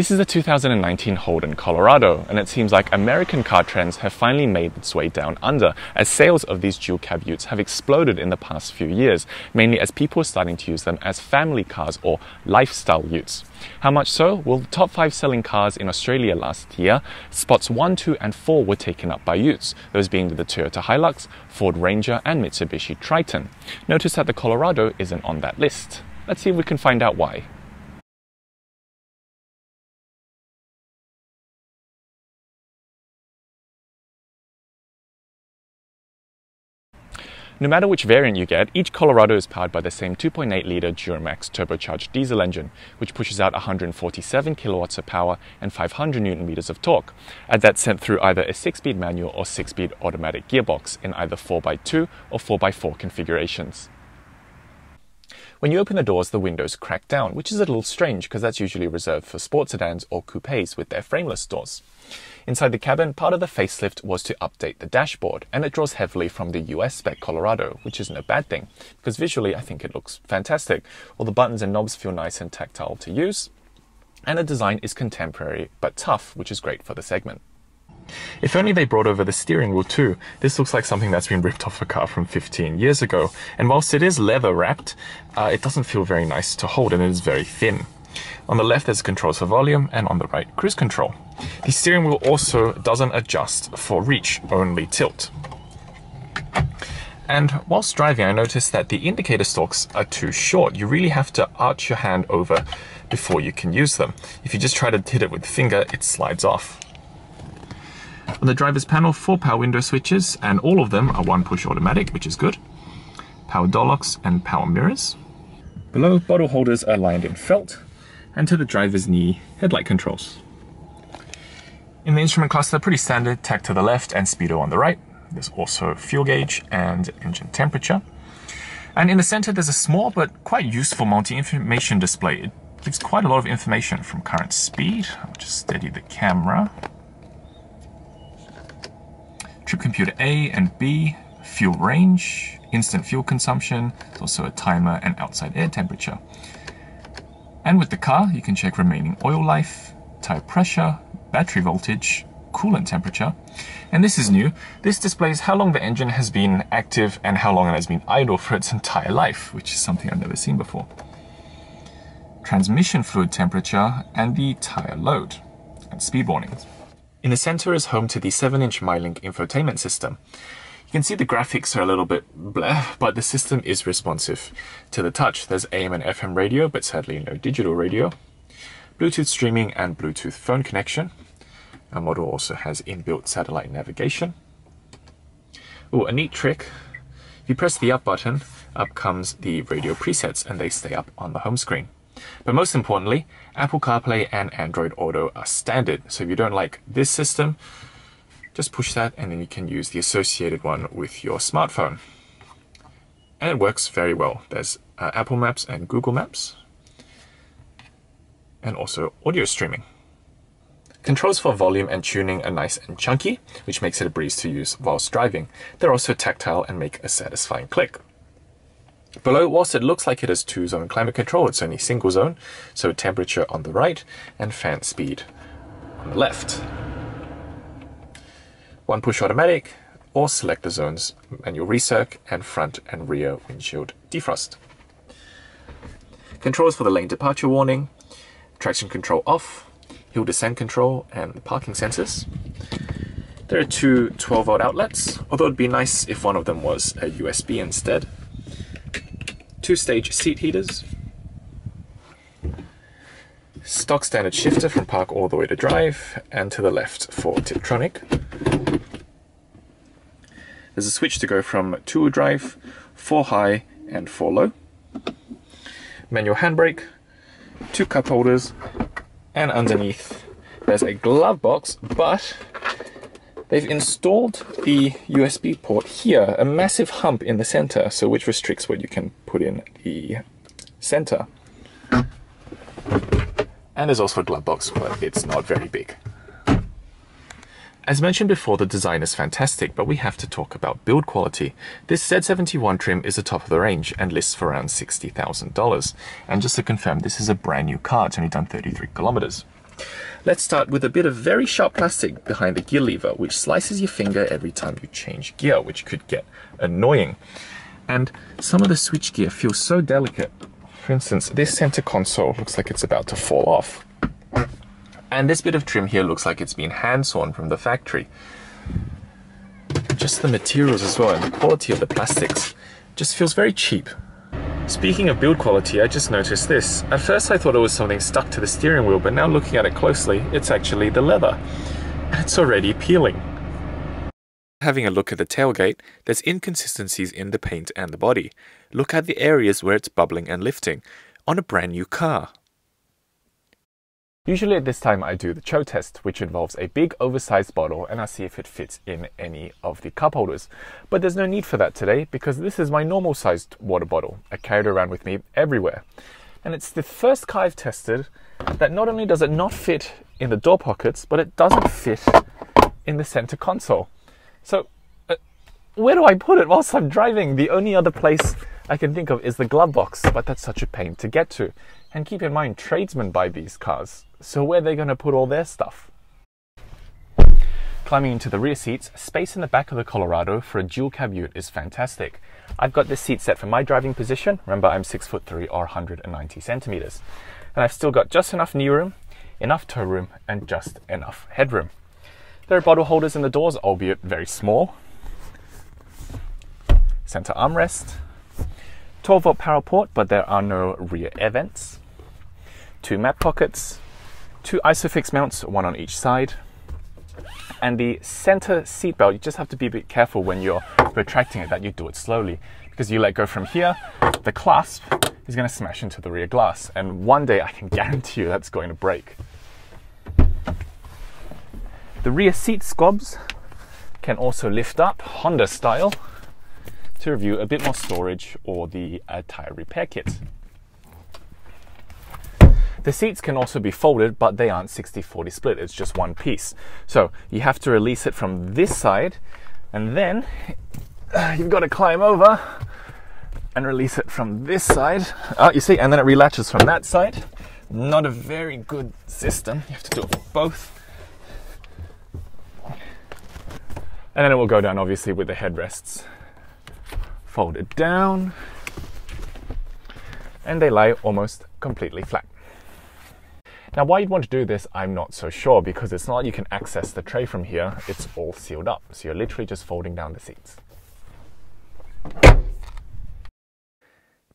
This is a 2019 Holden, Colorado, and it seems like American car trends have finally made its way down under, as sales of these dual cab utes have exploded in the past few years, mainly as people are starting to use them as family cars or lifestyle utes. How much so? Well, the top 5 selling cars in Australia last year, spots 1, 2 and 4 were taken up by utes, those being the Toyota Hilux, Ford Ranger and Mitsubishi Triton. Notice that the Colorado isn't on that list. Let's see if we can find out why. No matter which variant you get, each Colorado is powered by the same 2.8-litre Duramax turbocharged diesel engine, which pushes out 147 kilowatts of power and 500 newton-meters of torque. And that's sent through either a 6-speed manual or 6-speed automatic gearbox in either 4x2 or 4x4 configurations. When you open the doors, the windows crack down, which is a little strange because that's usually reserved for sports sedans or coupes with their frameless doors. Inside the cabin, part of the facelift was to update the dashboard, and it draws heavily from the US spec Colorado, which isn't a bad thing, because visually I think it looks fantastic. All the buttons and knobs feel nice and tactile to use, and the design is contemporary but tough, which is great for the segment. If only they brought over the steering wheel too. This looks like something that's been ripped off a car from 15 years ago, and whilst it is leather wrapped, it doesn't feel very nice to hold and it is very thin. On the left there's controls for volume, and on the right cruise control. The steering wheel also doesn't adjust for reach, only tilt. And whilst driving, I noticed that the indicator stalks are too short. You really have to arch your hand over before you can use them. If you just try to hit it with the finger, it slides off. On the driver's panel, 4 power window switches, and all of them are one-push automatic, which is good. Power door locks and power mirrors. Below, bottle holders are lined in felt, and to the driver's knee, headlight controls. In the instrument cluster, pretty standard, tach to the left and speedo on the right. There's also fuel gauge and engine temperature. And in the center, there's a small but quite useful multi-information display. It gives quite a lot of information, from current speed. I'll just steady the camera. Trip computer A and B, fuel range, instant fuel consumption, there's also a timer and outside air temperature. And with the car, you can check remaining oil life, tire pressure, battery voltage, coolant temperature. And this is new. This displays how long the engine has been active and how long it has been idle for its entire life, which is something I've never seen before. Transmission fluid temperature and the tire load, and speed warnings. In the center is home to the 7-inch MyLink infotainment system. You can see the graphics are a little bit bleh, but the system is responsive to the touch. There's AM and FM radio, but sadly no digital radio. Bluetooth streaming and Bluetooth phone connection. Our model also has inbuilt satellite navigation. Oh, a neat trick. If you press the up button, up comes the radio presets and they stay up on the home screen. But most importantly, Apple CarPlay and Android Auto are standard, so if you don't like this system, just push that and then you can use the associated one with your smartphone. And it works very well. There's Apple Maps and Google Maps, and also audio streaming. Controls for volume and tuning are nice and chunky, which makes it a breeze to use whilst driving. They're also tactile and make a satisfying click. Below, whilst it looks like it has 2-zone climate control, it's only single zone, so temperature on the right and fan speed on the left. One push automatic or select the zones, manual recirc and front and rear windshield defrost. Controls for the lane departure warning, traction control off, hill descent control and the parking sensors. There are 2 12-volt outlets, although it'd be nice if one of them was a USB instead. 2-stage seat heaters, stock standard shifter from park all the way to drive, and to the left for Tiptronic. There's a switch to go from 2-wheel drive, 4 high and 4 low, manual handbrake, 2 cup holders, and underneath there's a glove box, but they've installed the USB port here, a massive hump in the center, so which restricts what you can put in the center. And there's also a glove box, but it's not very big. As mentioned before, the design is fantastic, but we have to talk about build quality. This Z71 trim is the top of the range and lists for around $60,000. And just to confirm, this is a brand new car. It's only done 33 kilometers. Let's start with a bit of very sharp plastic behind the gear lever, which slices your finger every time you change gear, which could get annoying. And some of the switch gear feels so delicate. For instance, this center console looks like it's about to fall off. And this bit of trim here looks like it's been hand sawn from the factory. Just the materials as well, and the quality of the plastics just feels very cheap. Speaking of build quality, I just noticed this. At first I thought it was something stuck to the steering wheel, but now looking at it closely, it's actually the leather. It's already peeling. Having a look at the tailgate, there's inconsistencies in the paint and the body. Look at the areas where it's bubbling and lifting on a brand new car. Usually at this time I do the Cho test, which involves a big oversized bottle and I see if it fits in any of the cup holders. But there's no need for that today because this is my normal sized water bottle. I carry it around with me everywhere. And it's the first car I've tested that not only does it not fit in the door pockets, but it doesn't fit in the center console. So where do I put it whilst I'm driving? The only other place I can think of is the glove box, but that's such a pain to get to. And keep in mind, tradesmen buy these cars, so where are they going to put all their stuff? Climbing into the rear seats, space in the back of the Colorado for a dual cab ute is fantastic. I've got this seat set for my driving position. Remember, I'm 6'3" or 190 centimeters. And I've still got just enough knee room, enough toe room, and just enough headroom. There are bottle holders in the doors, albeit very small. Center armrest. 12-volt power port, but there are no rear air vents. 2 map pockets. 2 ISOFIX mounts, one on each side. And the center seatbelt, you just have to be a bit careful when you're retracting it that you do it slowly. Because you let go from here, the clasp is going to smash into the rear glass. And one day I can guarantee you that's going to break. The rear seat squabs can also lift up, Honda style, to review a bit more storage or the tyre repair kit. The seats can also be folded, but they aren't 60-40 split, it's just one piece. So you have to release it from this side, and then you've got to climb over and release it from this side. Oh, you see, and then it relatches from that side. Not a very good system, you have to do it for both. And then it will go down, obviously, with the headrests folded down. And they lie almost completely flat. Now, why you'd want to do this, I'm not so sure, because it's not like you can access the tray from here. It's all sealed up. So you're literally just folding down the seats.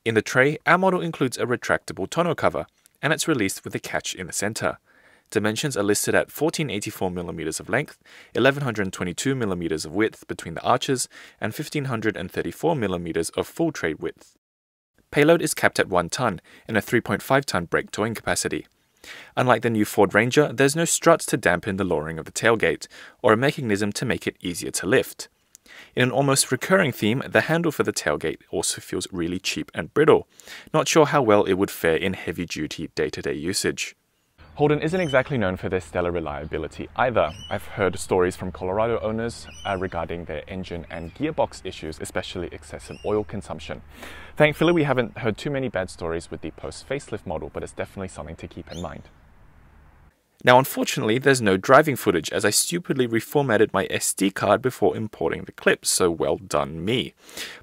In the tray, our model includes a retractable tonneau cover, and it's released with a catch in the center. Dimensions are listed at 1484mm of length, 1122mm of width between the arches, and 1534mm of full tray width. Payload is capped at 1 ton and a 3.5 ton brake towing capacity. Unlike the new Ford Ranger, there's no struts to dampen the lowering of the tailgate, or a mechanism to make it easier to lift. In an almost recurring theme, the handle for the tailgate also feels really cheap and brittle. Not sure how well it would fare in heavy-duty day-to-day usage. Holden isn't exactly known for their stellar reliability either. I've heard stories from Colorado owners regarding their engine and gearbox issues, especially excessive oil consumption. Thankfully, we haven't heard too many bad stories with the post-facelift model, but it's definitely something to keep in mind. Now, unfortunately, there's no driving footage as I stupidly reformatted my SD card before importing the clips, so well done me.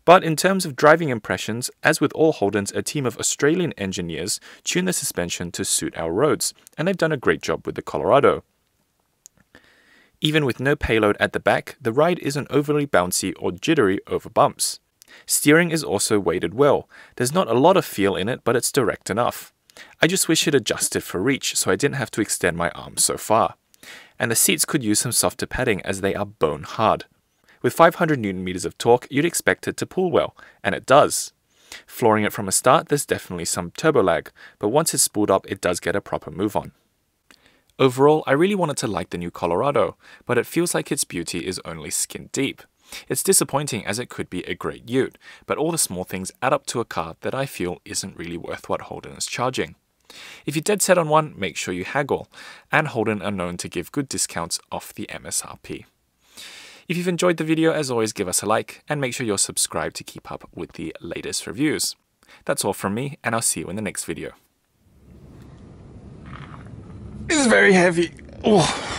But in terms of driving impressions, as with all Holdens, a team of Australian engineers tuned the suspension to suit our roads, and they've done a great job with the Colorado. Even with no payload at the back, the ride isn't overly bouncy or jittery over bumps. Steering is also weighted well. There's not a lot of feel in it, but it's direct enough. I just wish it adjusted for reach, so I didn't have to extend my arm so far. And the seats could use some softer padding as they are bone hard. With 500 Nm of torque, you'd expect it to pull well, and it does. Flooring it from a start, there's definitely some turbo lag, but once it's spooled up, it does get a proper move on. Overall, I really wanted to like the new Colorado, but it feels like its beauty is only skin deep. It's disappointing as it could be a great ute, but all the small things add up to a car that I feel isn't really worth what Holden is charging. If you're dead set on one, make sure you haggle, and Holden are known to give good discounts off the MSRP. If you've enjoyed the video, as always, give us a like, and make sure you're subscribed to keep up with the latest reviews. That's all from me, and I'll see you in the next video. It's very heavy. Oh.